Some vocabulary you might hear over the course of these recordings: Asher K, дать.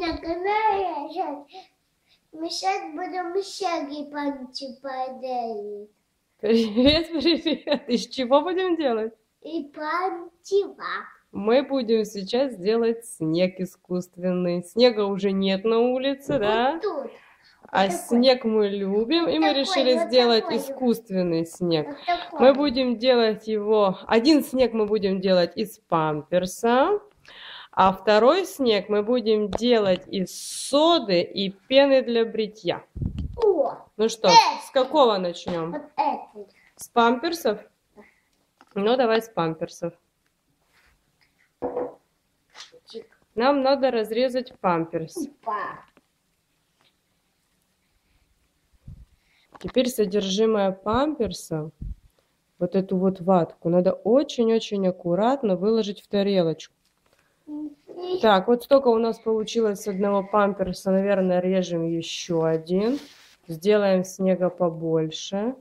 На канале Асher. Мы сейчас будем шаги панчи-падают. Привет, привет. Из чего будем делать? И панчива. Мы будем сейчас делать снег искусственный. Снега уже нет на улице, вот да? Тут. А вот снег такой. Мы любим, вот и мы такой, решили вот сделать такой. Искусственный снег. Вот мы будем делать его... Один снег мы будем делать из памперса. А второй снег мы будем делать из соды и пены для бритья. О, ну что, с какого начнем? Вот это. С памперсов? Ну, давай с памперсов. Нам надо разрезать памперс. Теперь содержимое памперса, вот эту вот ватку, надо очень-очень аккуратно выложить в тарелочку. Так, вот столько у нас получилось с одного памперса. Наверное, режем еще один. Сделаем снега побольше.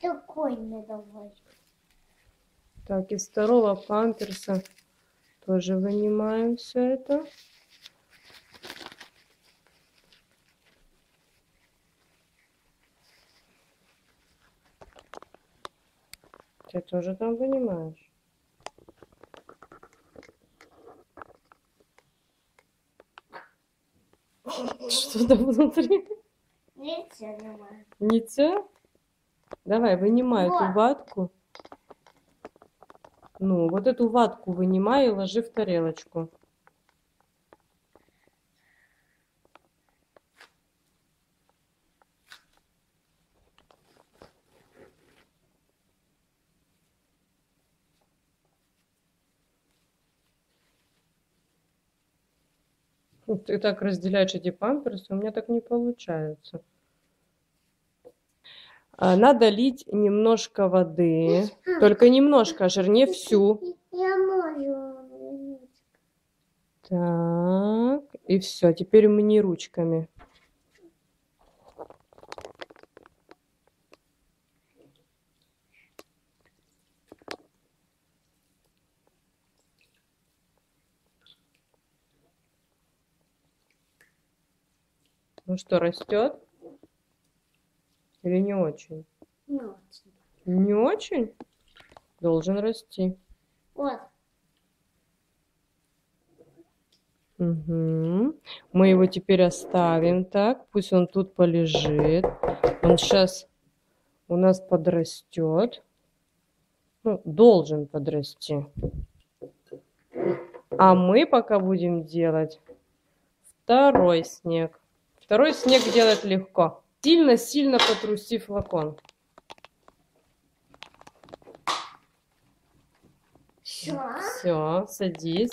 Такой надо. Так, из второго памперса... Тоже вынимаем все это. Ты тоже там вынимаешь. Что там внутри? Ничего. Ничего? Давай, вынимай эту ватку. Ну, вот эту ватку вынимай и ложи в тарелочку. Ты так разделяешь эти памперсы, у меня так не получается. Надо лить немножко воды, только немножко, Асher, не всю. Я могу. Так, и все, теперь мне ручками. Ну что, растет? Или не очень? Не очень. Не очень? Должен расти. Вот. Угу. Мы его теперь оставим так. Пусть он тут полежит. Он сейчас у нас подрастет. Ну, должен подрасти. А мы пока будем делать второй снег. Второй снег делать легко. Сильно-сильно потруси флакон. Все, садись.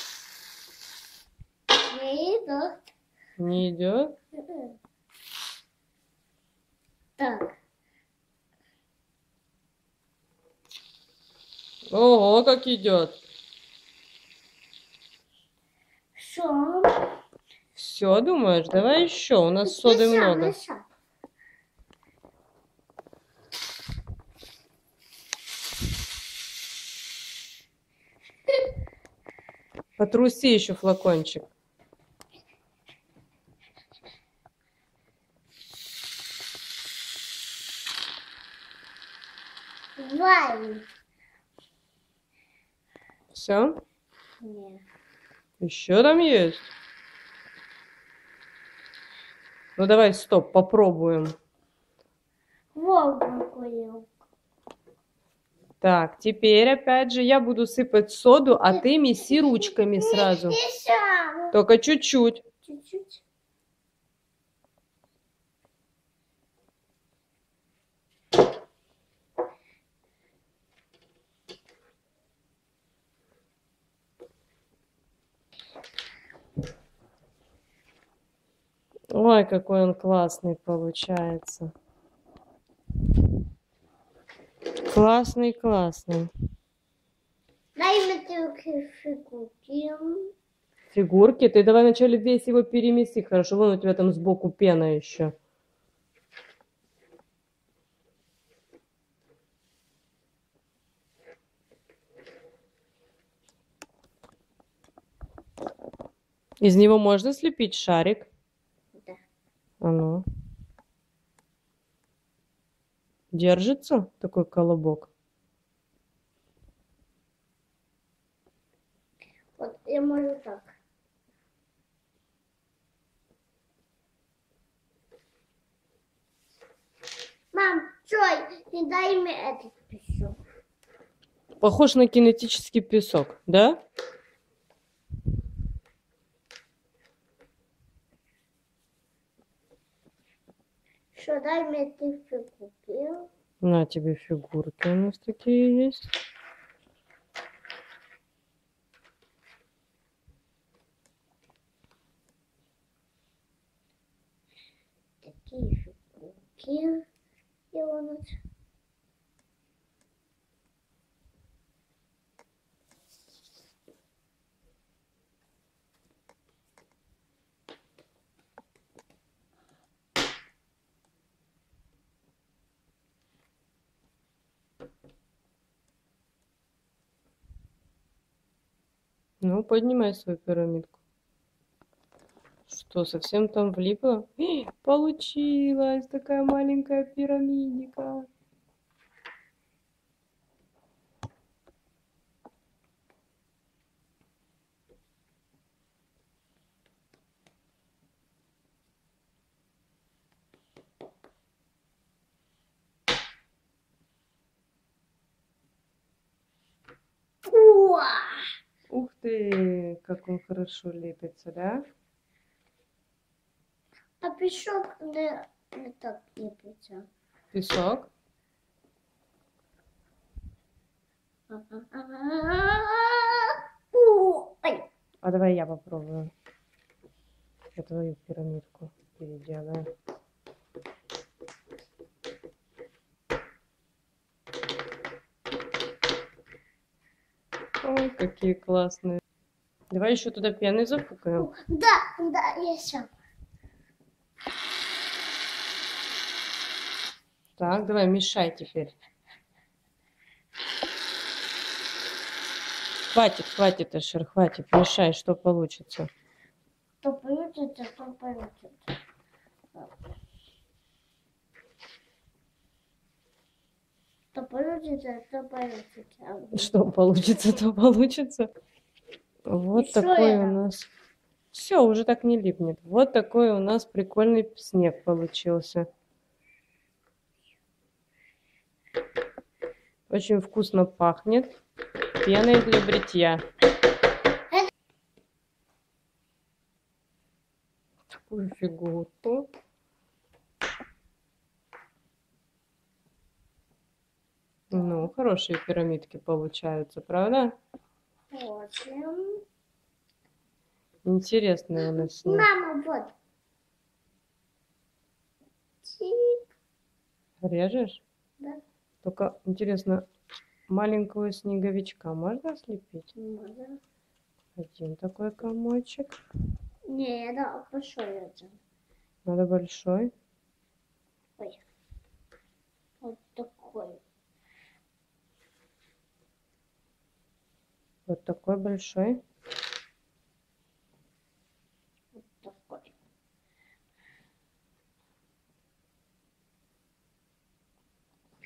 Не идет. Не идет? Так. Ого, как идет. Все. Все, думаешь? Давай еще. У нас соды много. Потруси еще флакончик. Вай. Все? Нет. Еще там есть? Ну давай, стоп, попробуем. Вау, так, теперь опять же я буду сыпать соду, а ты меси ручками сразу. Только чуть-чуть. Чуть-чуть. Ой, какой он классный получается. Классный, классный. Дай мне фигурки. фигурки. Ты давай вначале весь его перемеси. Хорошо, вон у тебя там сбоку пена еще. Из него можно слепить шарик? Да. А ну. Держится такой колобок? Вот я могу так. Мам, чой, не дай мне этот песок. Похож на кинетический песок, да? Что, дай мне ты фигурку. На тебе фигурки у нас такие есть. Такие фигурки делают. Ну, поднимай свою пирамидку. Что, совсем там влипло? Получилась такая маленькая пирамидика. Ух ты, как он хорошо лепится, да? А песок не так лепится. Песок? А давай я попробую. Я твою пирамидку переделаю. Ой, какие классные. Давай еще туда пены запукаем. Да, я сейчас. Так, давай, мешай теперь. Хватит, Ашер, хватит. Мешай, что получится. Что получится. Что получится, то получится. Вот и такой у нас. Все, уже так не липнет. Вот такой у нас прикольный снег получился. Очень вкусно пахнет пеной для бритья. Такую фигурку. Ну, хорошие пирамидки получаются, правда? Очень. Интересные у нас. Мама, вот. Чик. Режешь? Да. Только, интересно, маленького снеговичка можно слепить? Можно. Один такой комочек. Не, да, большой один. Надо большой? Ой. Вот такой. Вот такой большой. Вот такой.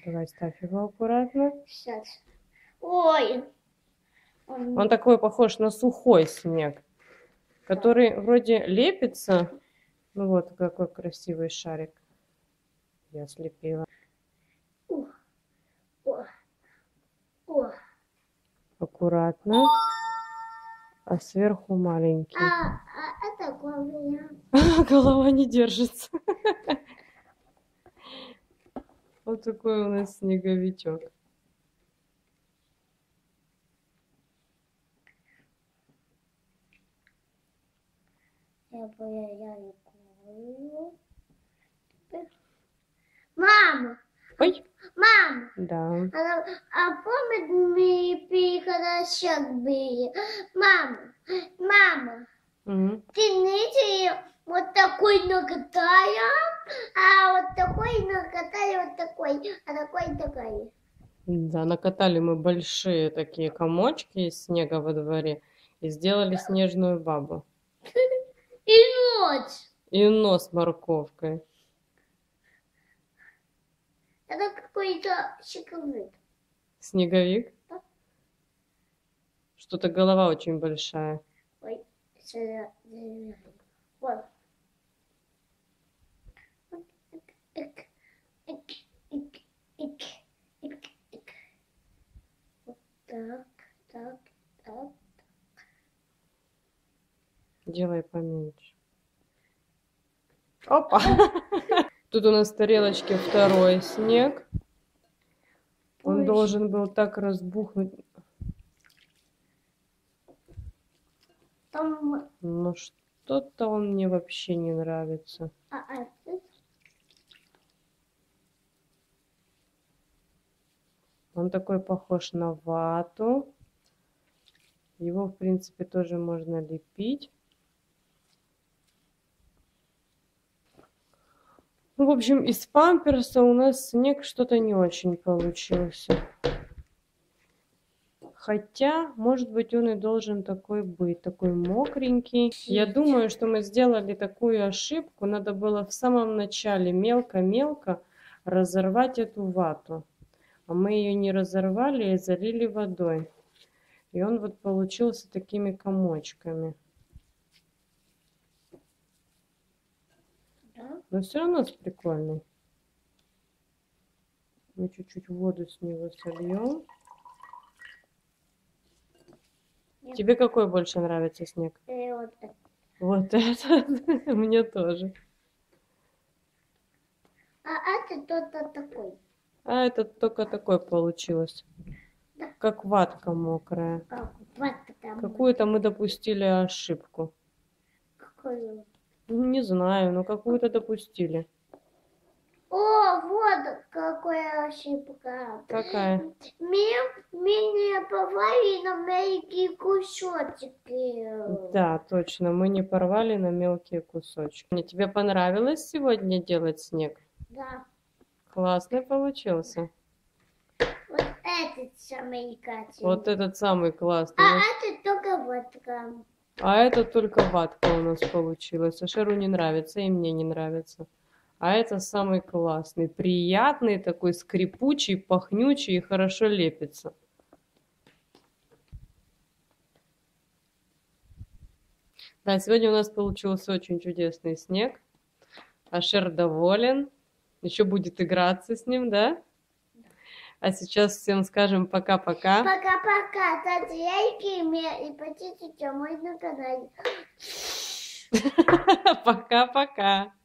Давай ставь его аккуратно. Сейчас. Ой! Он такой похож на сухой снег, который вроде лепится. Ну вот какой красивый шарик. Я слепила. Аккуратно, а сверху маленький. Это голова. Голова не держится. Вот такой у нас снеговичок. Мама! Ой! Мам, да. А помнит, мы когда шаг были? Мама, Тяните ее вот такой ногтаем, а вот такой накатали, вот такой, а такой. Да, накатали мы большие такие комочки из снега во дворе и сделали снежную бабу. И нос. И нос морковкой. Это какой-то снеговик. Снеговик? Да. Что-то голова очень большая. Ой, вот. Так, так, так. Делай поменьше. Опа! Тут у нас в тарелочке второй снег. Он должен был так разбухнуть. Но что-то он мне вообще не нравится. Он такой похож на вату. Его, в принципе, тоже можно лепить. Ну, в общем, из памперса у нас снег что-то не очень получился. Хотя, может быть, он и должен такой быть, такой мокренький. Я думаю, что мы сделали такую ошибку. Надо было в самом начале мелко-мелко разорвать эту вату. А мы ее не разорвали и залили водой. И он вот получился такими комочками. Да. Но все равно прикольный. Мы чуть-чуть воду с него сольем. Нет. Тебе какой больше нравится снег? Вот этот. Вот этот? Мне тоже. А это тот-то такой. А это только такое получилось. Да. Как ватка мокрая. Как ватка там. Какую-то мы допустили ошибку. Какую? Не знаю, но какую-то допустили. О, вот какая ошибка. Какая? Мне порвали на мелкие кусочки. Да, точно, мы не порвали на мелкие кусочки. Тебе понравилось сегодня делать снег? Да. Классный получился. Вот этот самый катин. Вот этот самый классный. А это только ватка. А это только ватка у нас получилась. Ашеру не нравится, и мне не нравится. А это самый классный, приятный, такой скрипучий, пахнючий и хорошо лепится. Да, сегодня у нас получился очень чудесный снег. Ашер доволен. Еще будет играться с ним, да? А сейчас всем скажем пока-пока. Пока-пока. Ставьте лайки мне и подписывайтесь на мой канал. Пока-пока.